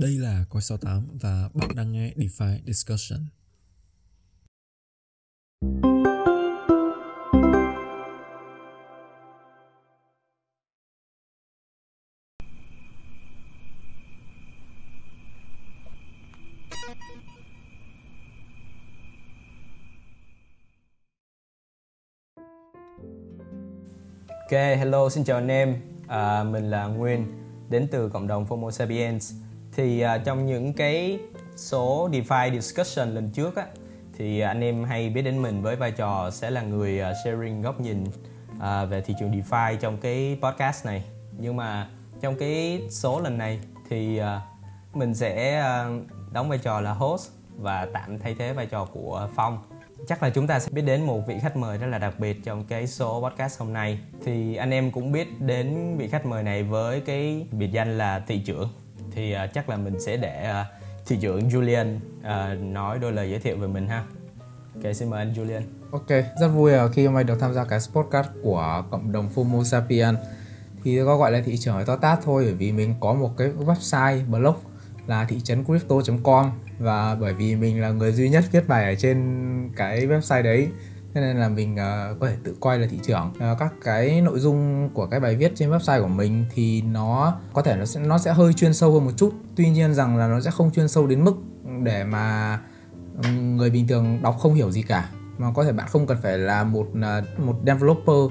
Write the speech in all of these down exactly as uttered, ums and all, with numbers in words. Đây là Coin sáu tám và bạn đang nghe DeFi Discussion. Ok, hello, xin chào anh em. À, mình là Nguyên, đến từ cộng đồng FOMO Sapiens. Thì uh, trong những cái số DeFi Discussion lần trước á, thì anh em hay biết đến mình với vai trò sẽ là người uh, sharing góc nhìn uh, về thị trường DeFi trong cái podcast này. Nhưng mà trong cái số lần này thì uh, mình sẽ uh, đóng vai trò là host và tạm thay thế vai trò của Phong. Chắc là chúng ta sẽ biết đến một vị khách mời rất là đặc biệt trong cái số podcast hôm nay. Thì anh em cũng biết đến vị khách mời này với cái biệt danh là thị trưởng. Thì uh, chắc là mình sẽ để uh, thị trưởng Julian uh, nói đôi lời giới thiệu về mình ha. Ok, xin mời anh Julian. Ok, rất vui khi hôm nay được tham gia cái podcast của cộng đồng FOMO Sapien. Thì có gọi là thị trưởng to tát thôi, bởi vì mình có một cái website blog là thị trấn crypto chấm com. Và bởi vì mình là người duy nhất viết bài ở trên cái website đấy, nên là mình uh, có thể tự coi là thị trưởng. Uh, các cái nội dung của cái bài viết trên website của mình thì nó có thể nó sẽ, nó sẽ hơi chuyên sâu hơn một chút. Tuy nhiên rằng là nó sẽ không chuyên sâu đến mức để mà người bình thường đọc không hiểu gì cả. Mà có thể bạn không cần phải là một, một developer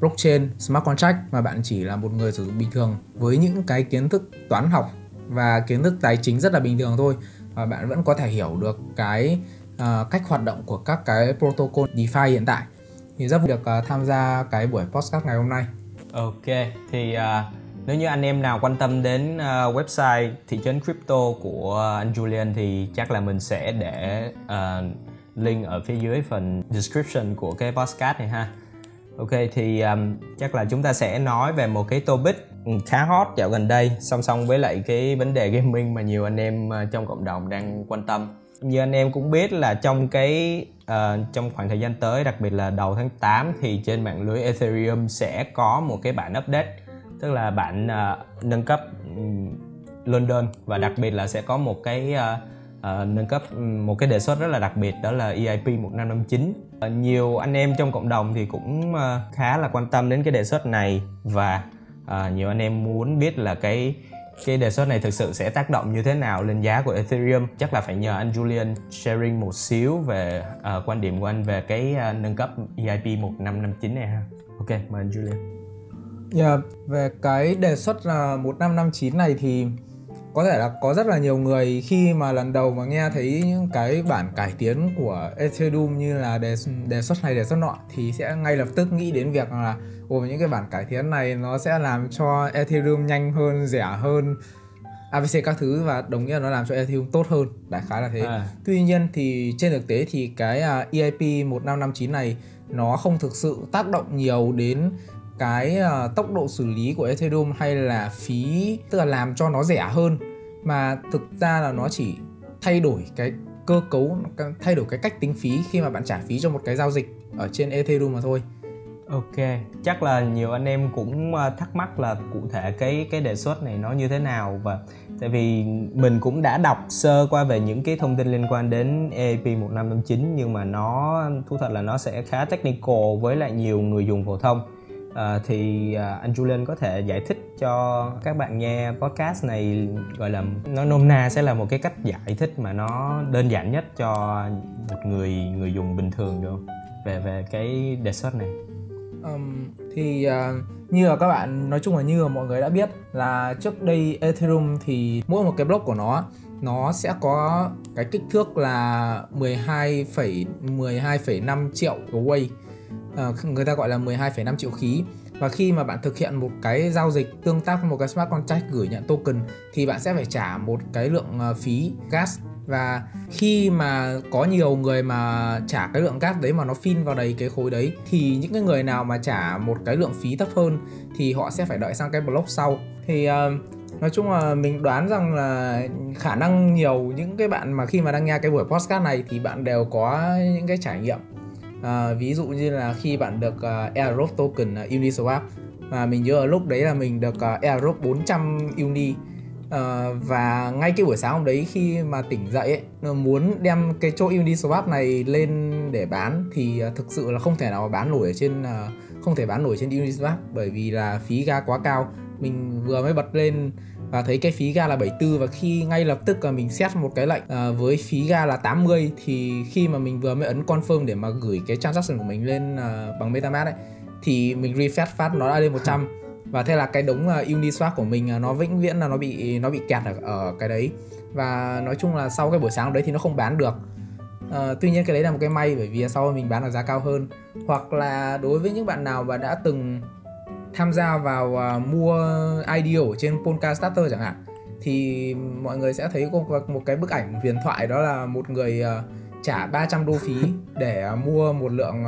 blockchain, smart contract, mà bạn chỉ là một người sử dụng bình thường với những cái kiến thức toán học và kiến thức tài chính rất là bình thường thôi. Và bạn vẫn có thể hiểu được cái Uh, cách hoạt động của các cái protocol DeFi hiện tại. Thì rất vui được uh, tham gia cái buổi podcast ngày hôm nay. Ok, thì uh, nếu như anh em nào quan tâm đến uh, website thị trấn crypto của uh, anh Julian thì chắc là mình sẽ để uh, link ở phía dưới phần description của cái podcast này ha. Ok, thì um, chắc là chúng ta sẽ nói về một cái topic khá hot dạo gần đây, song song với lại cái vấn đề gaming mà nhiều anh em uh, trong cộng đồng đang quan tâm. Như anh em cũng biết là trong cái uh, trong khoảng thời gian tới, đặc biệt là đầu tháng tám, thì trên mạng lưới Ethereum sẽ có một cái bản update, tức là bản uh, nâng cấp um, London, và đặc biệt là sẽ có một cái uh, uh, nâng cấp um, một cái đề xuất rất là đặc biệt, đó là E I P một năm năm chín. Uh, nhiều anh em trong cộng đồng thì cũng uh, khá là quan tâm đến cái đề xuất này, và uh, nhiều anh em muốn biết là cái Cái đề xuất này thực sự sẽ tác động như thế nào lên giá của Ethereum. Chắc là phải nhờ anh Julian sharing một xíu về uh, quan điểm của anh về cái uh, nâng cấp E I P một năm năm chín này ha. Ok, mời anh Julian. Yeah, về cái đề xuất là một năm năm chín này thì có thể là có rất là nhiều người khi mà lần đầu mà nghe thấy những cái bản cải tiến của Ethereum như là đề, đề xuất này, đề xuất nọ, thì sẽ ngay lập tức nghĩ đến việc là ồ, những cái bản cải tiến này nó sẽ làm cho Ethereum nhanh hơn, rẻ hơn, a bê xê các thứ, và đồng nghĩa là nó làm cho Ethereum tốt hơn, đại khái là thế. À. Tuy nhiên thì trên thực tế thì cái E I P một năm năm chín này nó không thực sự tác động nhiều đến cái uh, tốc độ xử lý của Ethereum hay là phí, tức là làm cho nó rẻ hơn, mà thực ra là nó chỉ thay đổi cái cơ cấu, thay đổi cái cách tính phí khi mà bạn trả phí cho một cái giao dịch ở trên Ethereum mà thôi. Ok, chắc là nhiều anh em cũng thắc mắc là cụ thể cái cái đề xuất này nó như thế nào, và tại vì mình cũng đã đọc sơ qua về những cái thông tin liên quan đến E I P một năm năm chín, nhưng mà nó thú thật là nó sẽ khá technical với lại nhiều người dùng phổ thông. À, thì à, anh Julian có thể giải thích cho các bạn nghe podcast này, gọi là nó nôm na sẽ là một cái cách giải thích mà nó đơn giản nhất cho một người người dùng bình thường được không, về về cái đề xuất này. Um, thì uh, như là các bạn, nói chung là như là mọi người đã biết là trước đây Ethereum thì mỗi một cái block của nó nó sẽ có cái kích thước là mười hai phẩy năm triệu gateway. Uh, người ta gọi là mười hai phẩy năm triệu khí. Và khi mà bạn thực hiện một cái giao dịch tương tác với một cái smart contract gửi nhận token thì bạn sẽ phải trả một cái lượng uh, phí gas. Và khi mà có nhiều người mà trả cái lượng gas đấy mà nó phin vào đầy cái khối đấy, thì những cái người nào mà trả một cái lượng phí thấp hơn thì họ sẽ phải đợi sang cái block sau. Thì uh, nói chung là mình đoán rằng là khả năng nhiều những cái bạn mà khi mà đang nghe cái buổi podcast này thì bạn đều có những cái trải nghiệm. À, ví dụ như là khi bạn được uh, airdrop token uh, Uniswap, và mình nhớ ở lúc đấy là mình được uh, airdrop bốn trăm uni Uh, và ngay cái buổi sáng hôm đấy khi mà tỉnh dậy ấy, muốn đem cái chỗ Uniswap này lên để bán thì thực sự là không thể nào bán nổi ở trên uh, không thể bán nổi trên Uniswap, bởi vì là phí ga quá cao. Mình vừa mới bật lên và thấy cái phí ga là bảy mươi tư, và khi ngay lập tức là mình set một cái lệnh uh, với phí ga là tám mươi, thì khi mà mình vừa mới ấn confirm để mà gửi cái transaction của mình lên uh, bằng Metamask ấy, thì mình refresh phát nó đã lên một trăm. Và thế là cái đống uh, Uniswap của mình uh, nó vĩnh viễn là nó bị nó bị kẹt ở, ở cái đấy. Và nói chung là sau cái buổi sáng đấy thì nó không bán được. uh, Tuy nhiên cái đấy là một cái may, bởi vì sau mình bán ở giá cao hơn. Hoặc là đối với những bạn nào mà đã từng tham gia vào uh, mua i đê o ở trên Polka Starter chẳng hạn, thì mọi người sẽ thấy có một cái bức ảnh huyền thoại, đó là một người uh, trả ba trăm đô phí để uh, mua một lượng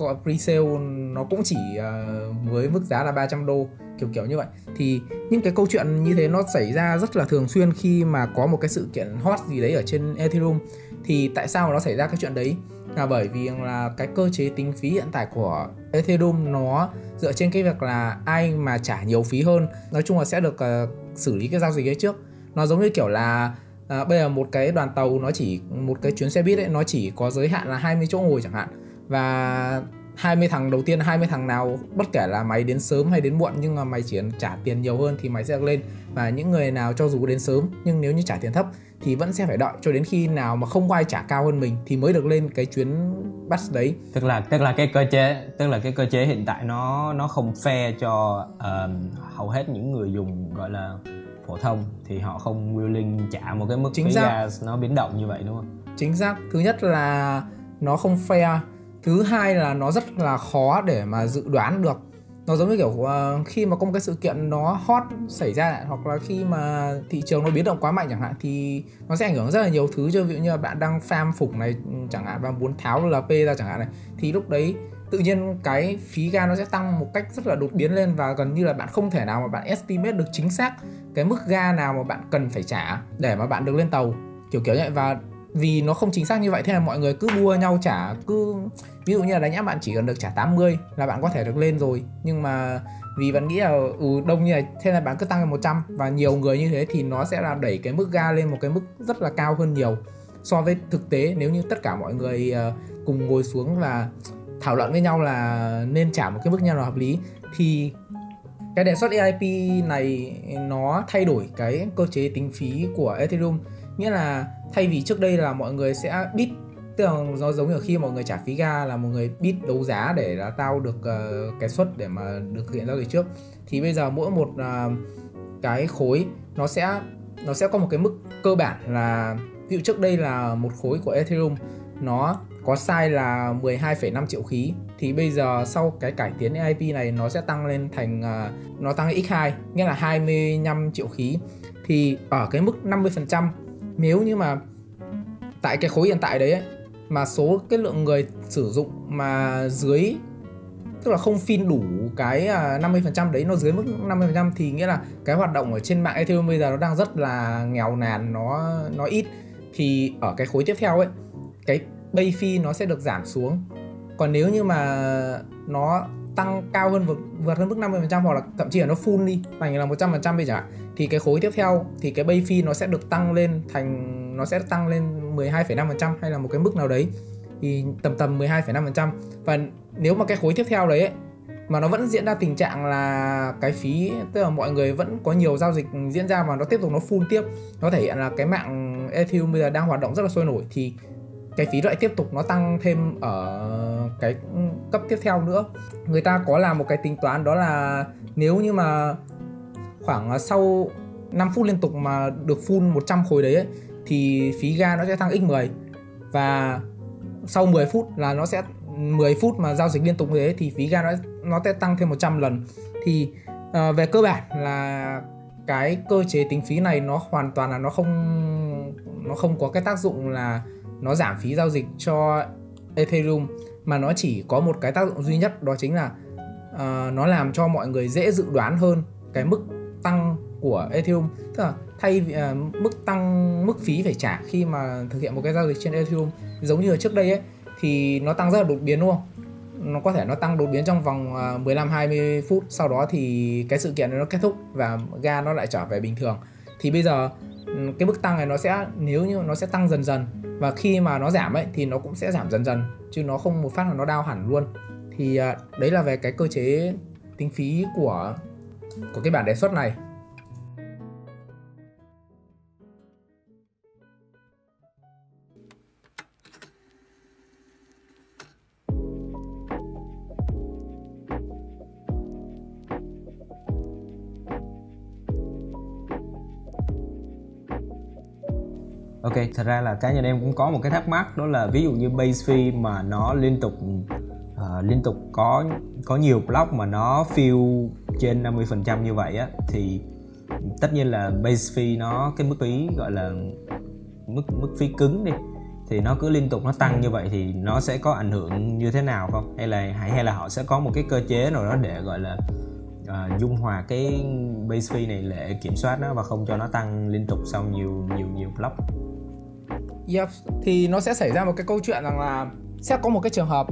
uh, pre-sale nó cũng chỉ uh, với mức giá là ba trăm đô, kiểu kiểu như vậy. Thì những cái câu chuyện như thế nó xảy ra rất là thường xuyên khi mà có một cái sự kiện hot gì đấy ở trên Ethereum. Thì tại sao mà nó xảy ra cái chuyện đấy? Là bởi vì là cái cơ chế tính phí hiện tại của Ethereum nó dựa trên cái việc là ai mà trả nhiều phí hơn, nói chung là sẽ được uh, xử lý cái giao dịch ấy trước. Nó giống như kiểu là uh, bây giờ một cái đoàn tàu, nó chỉ một cái chuyến xe buýt ấy, nó chỉ có giới hạn là hai mươi chỗ ngồi chẳng hạn. Và hai mươi thằng đầu tiên, hai mươi thằng nào bất kể là mày đến sớm hay đến muộn nhưng mà mày chỉ trả tiền nhiều hơn thì mày sẽ được lên. Và những người nào cho dù đến sớm nhưng nếu như trả tiền thấp thì vẫn sẽ phải đợi cho đến khi nào mà không có ai trả cao hơn mình thì mới được lên cái chuyến bus đấy. Tức là tức là cái cơ chế tức là cái cơ chế hiện tại nó nó không fair cho uh, hầu hết những người dùng gọi là phổ thông, thì họ không willing trả một cái mức phí ra nó biến động như vậy, đúng không? Chính xác. Thứ nhất là nó không fair. Thứ hai là nó rất là khó để mà dự đoán được. Nó giống như kiểu uh, khi mà có một cái sự kiện nó hot xảy ra, hoặc là khi mà thị trường nó biến động quá mạnh chẳng hạn, thì nó sẽ ảnh hưởng rất là nhiều thứ. Chứ ví dụ như là bạn đang farm phục này chẳng hạn và muốn tháo lờ pê ra chẳng hạn này, thì lúc đấy tự nhiên cái phí ga nó sẽ tăng một cách rất là đột biến lên, và gần như là bạn không thể nào mà bạn estimate được chính xác cái mức ga nào mà bạn cần phải trả để mà bạn được lên tàu, kiểu kiểu như vậy. Và vì nó không chính xác như vậy, thế là mọi người cứ đua nhau trả. Cứ ví dụ như là đánh giá bạn chỉ cần được trả tám mươi là bạn có thể được lên rồi, nhưng mà vì bạn nghĩ là ừ, đông như này, thế là bạn cứ tăng lên một trăm. Và nhiều người như thế thì nó sẽ là đẩy cái mức ga lên một cái mức rất là cao hơn nhiều so với thực tế. Nếu như tất cả mọi người cùng ngồi xuống và thảo luận với nhau là nên trả một cái mức nào hợp lý, thì cái đề xuất e i pê này nó thay đổi cái cơ chế tính phí của Ethereum. Nghĩa là thay vì trước đây là mọi người sẽ bid, tức là nó giống như khi mọi người trả phí ga là mọi người bid đấu giá để là tao được uh, cái suất để mà được thực hiện giao dịch trước, thì bây giờ mỗi một uh, cái khối nó sẽ nó sẽ có một cái mức cơ bản là ví dụ trước đây là một khối của Ethereum nó có size là mười hai phẩy năm triệu khí, thì bây giờ sau cái cải tiến e i pê này nó sẽ tăng lên thành uh, nó tăng lên nhân hai, nghĩa là hai mươi lăm triệu khí. Thì ở cái mức năm mươi phần trăm, nếu như mà tại cái khối hiện tại đấy ấy, mà số cái lượng người sử dụng mà dưới, tức là không phin đủ cái năm mươi phần trăm đấy, nó dưới mức năm mươi phần trăm, thì nghĩa là cái hoạt động ở trên mạng Ethereum bây giờ nó đang rất là nghèo nàn, nó nó ít. Thì ở cái khối tiếp theo ấy, cái base fee nó sẽ được giảm xuống. Còn nếu như mà nó tăng cao hơn, vượt, vượt hơn mức năm mươi phần trăm, hoặc là thậm chí là nó full đi, thành là một trăm phần trăm bây giờ, thì cái khối tiếp theo thì cái base fee nó sẽ được tăng lên thành nó sẽ tăng lên mười hai phẩy năm phần trăm hay là một cái mức nào đấy, thì tầm tầm mười hai phẩy năm phần trăm. Và nếu mà cái khối tiếp theo đấy ấy, mà nó vẫn diễn ra tình trạng là cái phí, tức là mọi người vẫn có nhiều giao dịch diễn ra mà nó tiếp tục nó full tiếp, nó thể hiện là cái mạng Ethereum bây giờ đang hoạt động rất là sôi nổi, thì cái phí lại tiếp tục nó tăng thêm ở cái cấp tiếp theo nữa. Người ta có làm một cái tính toán, đó là nếu như mà khoảng sau năm phút liên tục mà được full một trăm khối đấy ấy, thì phí ga nó sẽ tăng nhân mười. Và sau mười phút là nó sẽ mười phút mà giao dịch liên tục như thế thì phí ga nó, nó sẽ tăng thêm một trăm lần. Thì uh, về cơ bản là cái cơ chế tính phí này nó hoàn toàn là nó không nó không có cái tác dụng là nó giảm phí giao dịch cho Ethereum, mà nó chỉ có một cái tác dụng duy nhất, đó chính là uh, nó làm cho mọi người dễ dự đoán hơn cái mức tăng của Ethereum. Tức là thay vì uh, mức tăng mức phí phải trả khi mà thực hiện một cái giao dịch trên Ethereum, giống như ở trước đây ấy, thì nó tăng rất là đột biến, đúng không? Nó có thể nó tăng đột biến trong vòng uh, mười lăm đến hai mươi phút, sau đó thì cái sự kiện nó kết thúc và ga nó lại trở về bình thường. Thì bây giờ cái mức tăng này nó sẽ, nếu như nó sẽ tăng dần dần, và khi mà nó giảm ấy thì nó cũng sẽ giảm dần dần, chứ nó không một phát là nó down hẳn luôn. Thì đấy là về cái cơ chế tính phí của của cái bản đề xuất này. Ok, thật ra là cá nhân em cũng có một cái thắc mắc, đó là ví dụ như base fee mà nó liên tục uh, liên tục có có nhiều block mà nó fill trên năm mươi phần trăm như vậy á, thì tất nhiên là base fee nó, cái mức phí gọi là mức mức phí cứng đi, thì nó cứ liên tục nó tăng như vậy thì nó sẽ có ảnh hưởng như thế nào không? Hay là hay là họ sẽ có một cái cơ chế nào đó để gọi là Uh, dung hòa cái base fee này để kiểm soát nó và không cho nó tăng liên tục sau nhiều nhiều nhiều block. Yep, thì nó sẽ xảy ra một cái câu chuyện rằng là sẽ có một cái trường hợp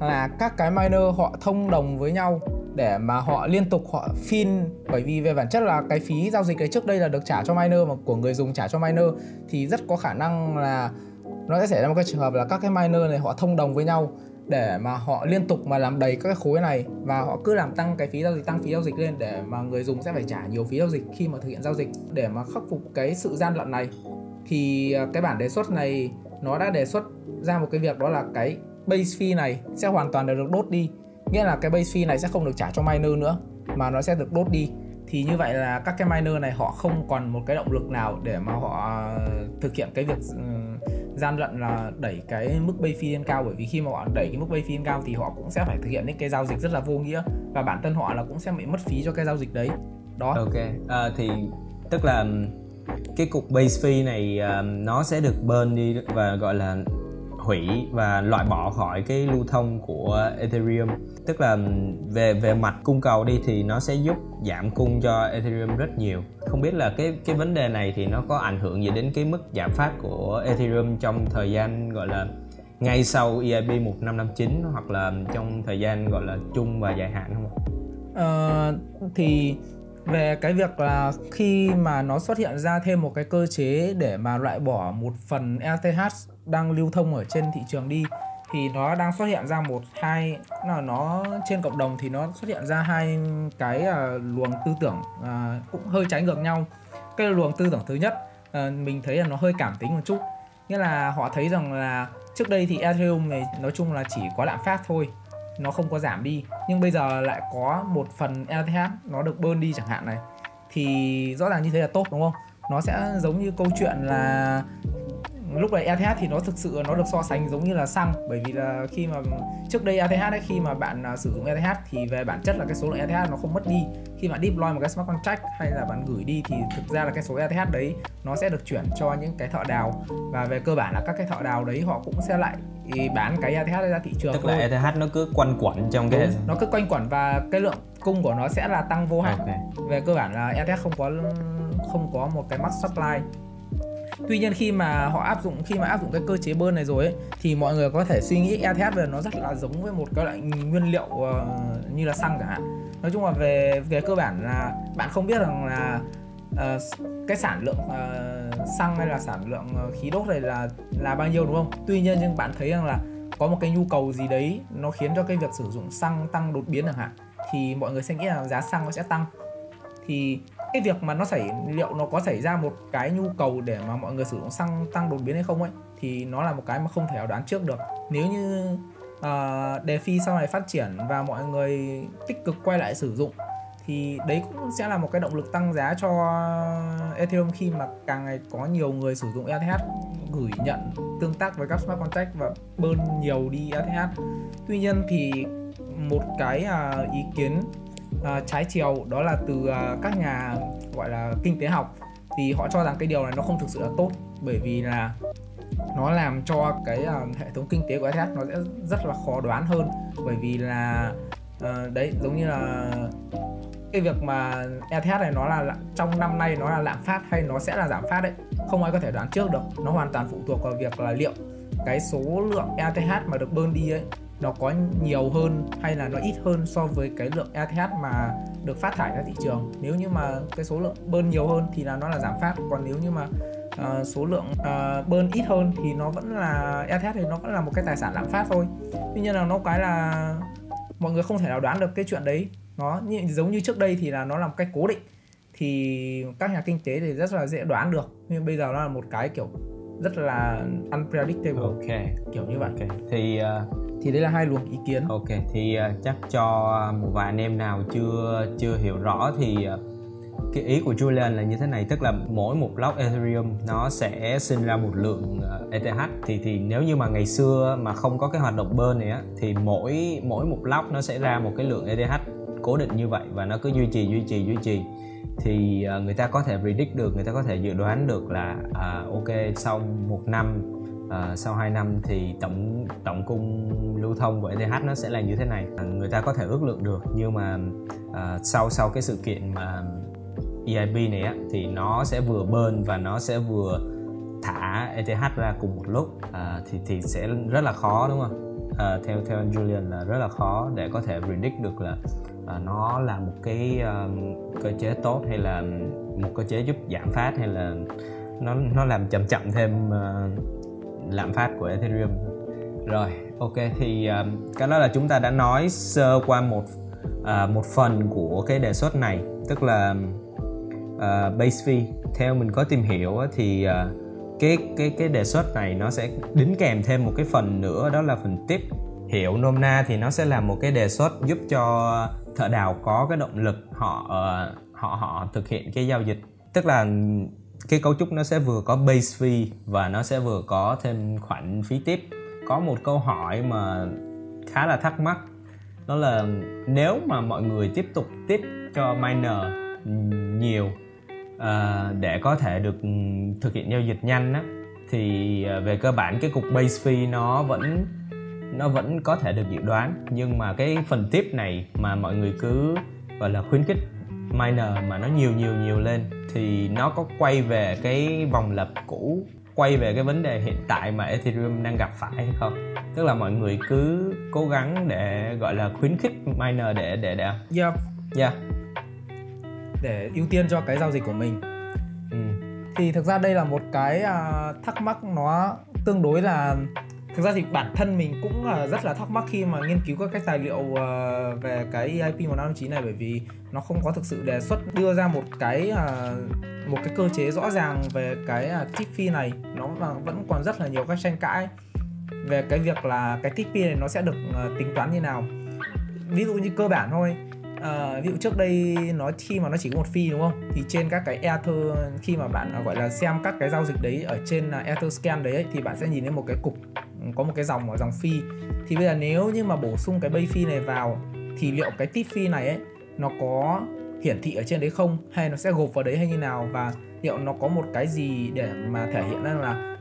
là các cái miner họ thông đồng với nhau để mà họ liên tục họ fin, bởi vì về bản chất là cái phí giao dịch ấy trước đây là được trả cho miner mà của người dùng trả cho miner, thì rất có khả năng là nó sẽ xảy ra một cái trường hợp là các cái miner này họ thông đồng với nhau để mà họ liên tục mà làm đầy các cái khối này, và họ cứ làm tăng cái phí giao dịch, tăng phí giao dịch lên để mà người dùng sẽ phải trả nhiều phí giao dịch khi mà thực hiện giao dịch. Để mà khắc phục cái sự gian lận này thì cái bản đề xuất này nó đã đề xuất ra một cái việc, đó là cái base fee này sẽ hoàn toàn được đốt đi. Nghĩa là cái base fee này sẽ không được trả cho miner nữa mà nó sẽ được đốt đi. Thì như vậy là các cái miner này họ không còn một cái động lực nào để mà họ thực hiện cái việc gian lận là đẩy cái mức base fee lên cao, bởi vì khi mà họ đẩy cái mức base fee lên cao thì họ cũng sẽ phải thực hiện những cái giao dịch rất là vô nghĩa, và bản thân họ là cũng sẽ bị mất phí cho cái giao dịch đấy. Đó. Ok, à, thì tức là cái cục base fee này nó sẽ được burn đi và gọi là hủy và loại bỏ khỏi cái lưu thông của Ethereum. Tức là về về mặt cung cầu đi thì nó sẽ giúp giảm cung cho Ethereum rất nhiều. Không biết là cái cái vấn đề này thì nó có ảnh hưởng gì đến cái mức giảm phát của Ethereum trong thời gian gọi là ngay sau E I P một năm năm chín, hoặc là trong thời gian gọi là chung và dài hạn không ạ? À, thì về cái việc là khi mà nó xuất hiện ra thêm một cái cơ chế để mà loại bỏ một phần e tê hát đang lưu thông ở trên thị trường đi, thì nó đang xuất hiện ra một hai là nó trên cộng đồng thì nó xuất hiện ra hai cái uh, luồng tư tưởng uh, cũng hơi trái ngược nhau. Cái luồng tư tưởng thứ nhất uh, mình thấy là nó hơi cảm tính một chút, nghĩa là họ thấy rằng là trước đây thì Ethereum này nói chung là chỉ có lạm phát thôi, nó không có giảm đi, nhưng bây giờ lại có một phần e tê hát nó được burn đi chẳng hạn này, thì rõ ràng như thế là tốt đúng không? Nó sẽ giống như câu chuyện là lúc này e tê hát thì nó thực sự nó được so sánh giống như là xăng, bởi vì là khi mà trước đây e tê hát ấy, khi mà bạn sử dụng e tê hát thì về bản chất là cái số lượng e tê hát nó không mất đi. Khi bạn deploy một cái smart contract hay là bạn gửi đi thì thực ra là cái số e tê hát đấy nó sẽ được chuyển cho những cái thợ đào, và về cơ bản là các cái thợ đào đấy họ cũng sẽ lại bán cái e tê hát ra thị trường. Tức thôi. Là e tê hát nó cứ quanh quẩn trong cái... Đúng, nó cứ quanh quẩn và cái lượng cung của nó sẽ là tăng vô hạn. Okay. Về cơ bản là e tê hát không có không có một cái max supply. Tuy nhiên khi mà họ áp dụng khi mà áp dụng cái cơ chế burn này rồi ấy, thì mọi người có thể suy nghĩ e tê hát là nó rất là giống với một cái loại nguyên liệu uh, như là xăng cả. Nói chung là về về cơ bản là bạn không biết rằng là uh, cái sản lượng uh, xăng hay là sản lượng uh, khí đốt này là là bao nhiêu đúng không? Tuy nhiên nhưng bạn thấy rằng là có một cái nhu cầu gì đấy nó khiến cho cái việc sử dụng xăng tăng đột biến chẳng hạn, thì mọi người sẽ nghĩ là giá xăng nó sẽ tăng. Thì cái việc mà nó xảy liệu nó có xảy ra một cái nhu cầu để mà mọi người sử dụng xăng tăng đột biến hay không ấy, thì nó là một cái mà không thể nào đoán trước được. Nếu như uh, DeFi sau này phát triển và mọi người tích cực quay lại sử dụng, thì đấy cũng sẽ là một cái động lực tăng giá cho Ethereum khi mà càng ngày có nhiều người sử dụng e tê hát, gửi nhận tương tác với các smart contract và burn nhiều đi e tê hát. Tuy nhiên thì một cái uh, ý kiến À, trái chiều đó là từ uh, các nhà gọi là kinh tế học, thì họ cho rằng cái điều này nó không thực sự là tốt, bởi vì là nó làm cho cái uh, hệ thống kinh tế của e tê hát nó sẽ rất là khó đoán hơn, bởi vì là uh, đấy giống như là cái việc mà e tê hát này nó là trong năm nay nó là lạm phát hay nó sẽ là giảm phát đấy, không ai có thể đoán trước được. Nó hoàn toàn phụ thuộc vào việc là liệu cái số lượng e tê hát mà được burn đi ấy nó có nhiều hơn hay là nó ít hơn so với cái lượng e tê hát mà được phát thải ra thị trường. Nếu như mà cái số lượng burn nhiều hơn thì là nó là giảm phát, còn nếu như mà uh, số lượng uh, burn ít hơn thì nó vẫn là e tê hát, thì nó vẫn là một cái tài sản lạm phát thôi. Tuy nhiên là nó cái là mọi người không thể nào đoán được cái chuyện đấy. Nó giống như trước đây thì là nó là một cách cố định, thì các nhà kinh tế thì rất là dễ đoán được, nhưng bây giờ nó là một cái kiểu rất là unpredictable, okay. Kiểu như vậy, okay. Thì uh... thì đấy là hai luồng ý kiến. Ok, thì uh, chắc cho một vài anh em nào chưa chưa hiểu rõ thì uh, cái ý của Julian là như thế này, tức là mỗi một block Ethereum nó sẽ sinh ra một lượng uh, e tê hát. Thì thì nếu như mà ngày xưa mà không có cái hoạt động burn này á, thì mỗi mỗi một block nó sẽ ra một cái lượng e tê hát cố định như vậy và nó cứ duy trì duy trì duy trì. Thì uh, người ta có thể predict được, người ta có thể dự đoán được là uh, ok, sau một năm, Uh, sau hai năm thì tổng tổng cung lưu thông của e tê hát nó sẽ là như thế này. Người ta có thể ước lượng được, nhưng mà uh, sau sau cái sự kiện mà e i pê này á, thì nó sẽ vừa burn và nó sẽ vừa thả e tê hát ra cùng một lúc, uh, thì thì sẽ rất là khó, đúng không? Uh, theo theo anh Julian là rất là khó để có thể predict được là uh, nó là một cái uh, cơ chế tốt hay là một cơ chế giúp giảm phát, hay là nó nó làm chậm chậm thêm uh, lạm phát của Ethereum. Rồi, ok, thì uh, cái đó là chúng ta đã nói sơ qua một uh, một phần của cái đề xuất này, tức là uh, base fee. Theo mình có tìm hiểu thì uh, cái cái cái đề xuất này nó sẽ đính kèm thêm một cái phần nữa, đó là phần tip. Hiểu nôm na thì nó sẽ là một cái đề xuất giúp cho thợ đào có cái động lực họ uh, họ họ thực hiện cái giao dịch, tức là cái cấu trúc nó sẽ vừa có base fee và nó sẽ vừa có thêm khoản phí tip. Có một câu hỏi mà khá là thắc mắc, đó là nếu mà mọi người tiếp tục tip cho miner nhiều uh, để có thể được thực hiện giao dịch nhanh á, thì về cơ bản cái cục base fee nó vẫn nó vẫn có thể được dự đoán, nhưng mà cái phần tip này mà mọi người cứ gọi là khuyến khích miner mà nó nhiều nhiều nhiều lên thì nó có quay về cái vòng lặp cũ, quay về cái vấn đề hiện tại mà Ethereum đang gặp phải hay không? Tức là mọi người cứ cố gắng để gọi là khuyến khích miner để để để yeah. Yeah. để ưu tiên cho cái giao dịch của mình. Ừ. Thì thực ra đây là một cái thắc mắc nó tương đối là, thực ra thì bản thân mình cũng là rất là thắc mắc khi mà nghiên cứu các cái tài liệu về cái E I P một năm chín này, bởi vì nó không có thực sự đề xuất đưa ra một cái một cái cơ chế rõ ràng về cái tip fee này. Nó vẫn còn rất là nhiều các tranh cãi về cái việc là cái tip fee này nó sẽ được tính toán như nào. Ví dụ như cơ bản thôi, à, ví dụ trước đây nó khi mà nó chỉ có một fee, đúng không? Thì trên các cái Ether, khi mà bạn gọi là xem các cái giao dịch đấy ở trên Etherscan đấy ấy, thì bạn sẽ nhìn thấy một cái cục, có một cái dòng ở dòng fee. Thì bây giờ nếu như mà bổ sung cái base fee này vào thì liệu cái tip fee này ấy nó có hiển thị ở trên đấy không, hay nó sẽ gộp vào đấy hay như nào, và liệu nó có một cái gì để mà thể hiện ra là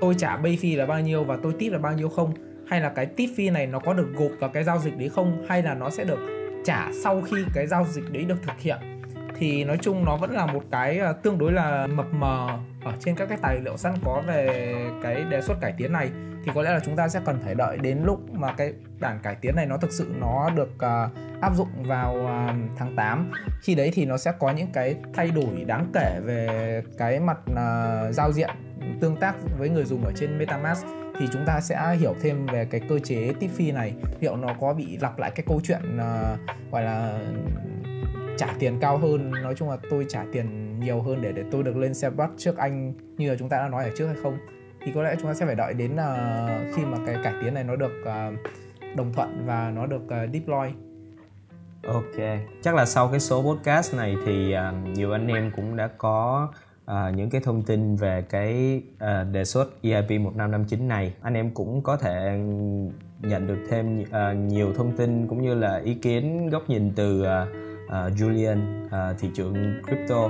tôi trả base fee là bao nhiêu và tôi tip là bao nhiêu không, hay là cái tip fee này nó có được gộp vào cái giao dịch đấy không, hay là nó sẽ được trả sau khi cái giao dịch đấy được thực hiện. Thì nói chung nó vẫn là một cái tương đối là mập mờ ở trên các cái tài liệu sẵn có về cái đề xuất cải tiến này. Thì có lẽ là chúng ta sẽ cần phải đợi đến lúc mà cái bản cải tiến này nó thực sự nó được uh, áp dụng vào uh, tháng tám. Khi đấy thì nó sẽ có những cái thay đổi đáng kể về cái mặt uh, giao diện tương tác với người dùng ở trên Metamask. Thì chúng ta sẽ hiểu thêm về cái cơ chế tip fee này, liệu nó có bị lặp lại cái câu chuyện uh, gọi là trả tiền cao hơn, nói chung là tôi trả tiền nhiều hơn để để tôi được lên xe bus trước anh như là chúng ta đã nói ở trước hay không. Thì có lẽ chúng ta sẽ phải đợi đến uh, khi mà cái cải tiến này nó được uh, đồng thuận và nó được uh, deploy. Ok, chắc là sau cái số podcast này thì uh, nhiều anh em cũng đã có uh, những cái thông tin về cái uh, đề xuất E I P một năm năm chín này. Anh em cũng có thể nhận được thêm uh, nhiều thông tin cũng như là ý kiến, góc nhìn từ uh, uh, Julian, uh, thị trường crypto.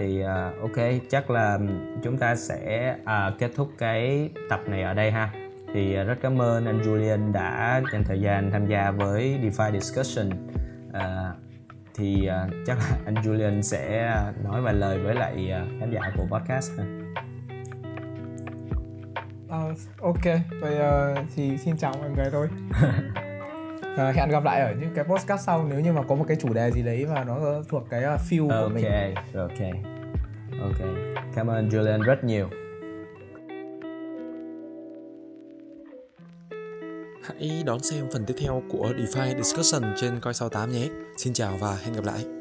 Thì uh, ok, chắc là chúng ta sẽ uh, kết thúc cái tập này ở đây ha. Thì uh, rất cảm ơn anh Julian đã dành thời gian tham gia với DeFi Discussion. uh, Thì uh, chắc là anh Julian sẽ nói vài lời với lại uh, khán giả của podcast ha. Uh, ok, vậy uh, thì xin chào mọi người thôi. uh, Hẹn gặp lại ở những cái podcast sau, nếu như mà có một cái chủ đề gì đấy và nó thuộc cái uh, field okay, của mình. Ok, ok, cảm ơn Julian rất nhiều. Hãy đón xem phần tiếp theo của DeFi Discussion trên Coin sáu tám nhé. Xin chào và hẹn gặp lại.